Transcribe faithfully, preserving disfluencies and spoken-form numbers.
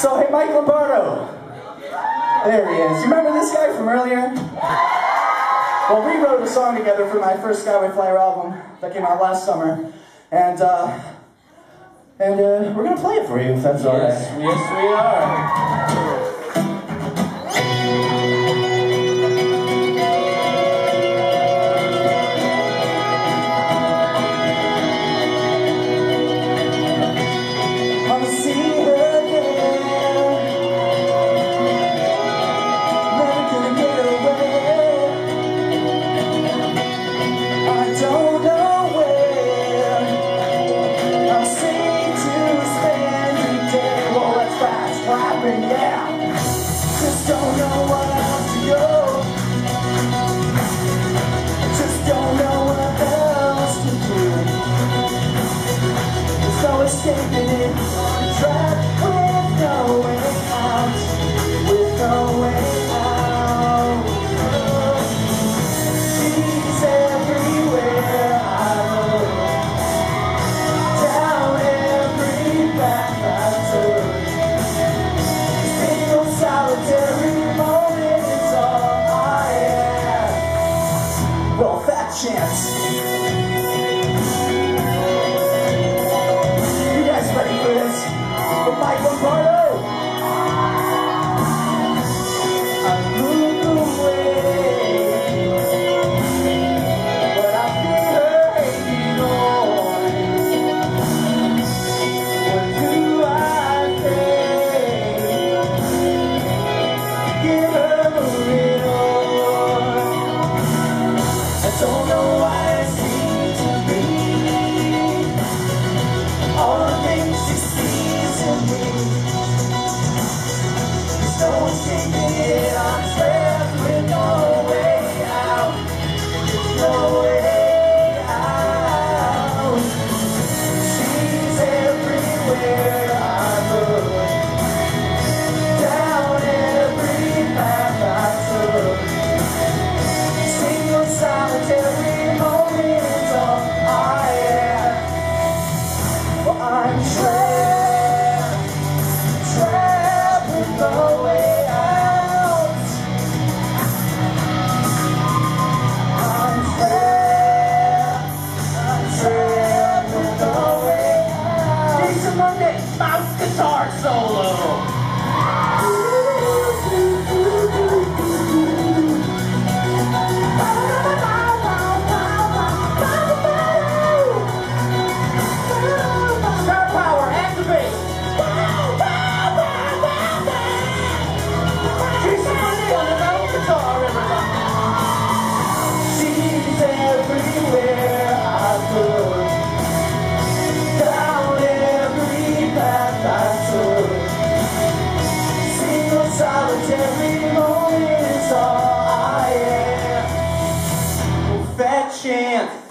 So, hey, Mike Lombardo. There he is. You remember this guy from earlier? Well, we wrote a song together for my first Skyway Flyer album that came out last summer. And, uh, and uh, we're going to play it for you, if that's all right. Yes, yes, we are. Yeah, just don't know what else to do. Just don't know what else to do. There's no escaping it. On a track with no way out, with no way out. She's everywhere I look, down every path I took. Chance. You guys ready for this? The Mike Lombardo. I look away, but I feel her hanging on. What do I think? Give her a ring. I don't know why I seem to be all the things she sees in me. There's no escaping it. I'm trapped with no way out, no way out. She's everywhere I look, down every path I took. Every moment is all I am. Well, I'm trapped, trapped with no way out. I'm trapped, I'm trapped with no way out. Jason London, mouse guitar solo. Solitary moment is all I am. Fat chance.